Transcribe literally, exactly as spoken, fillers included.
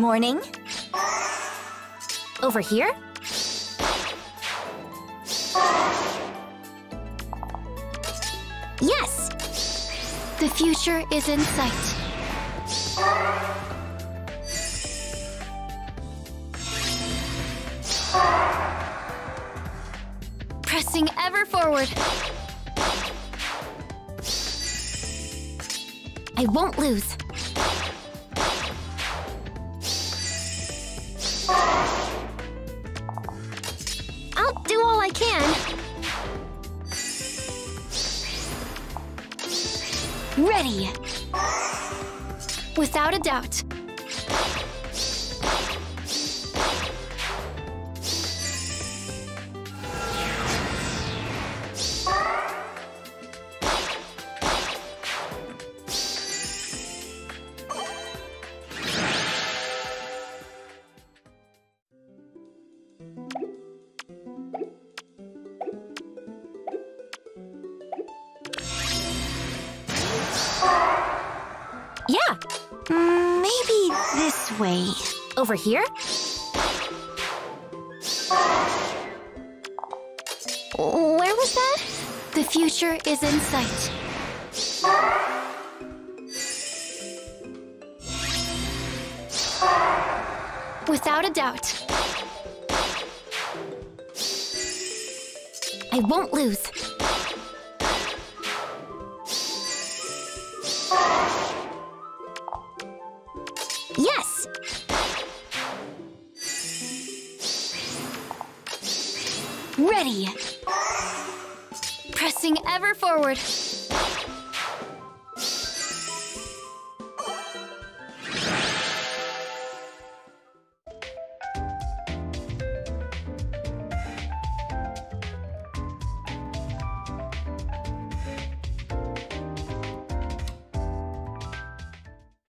morning. Over here? Yes! The future is in sight. Pressing ever forward. I won't lose. I'll do all I can. Ready! Without a doubt. Yeah, maybe this way. Over here? Where was that? The future is in sight. Without a doubt. I won't lose. Yes! Ready! Pressing ever forward.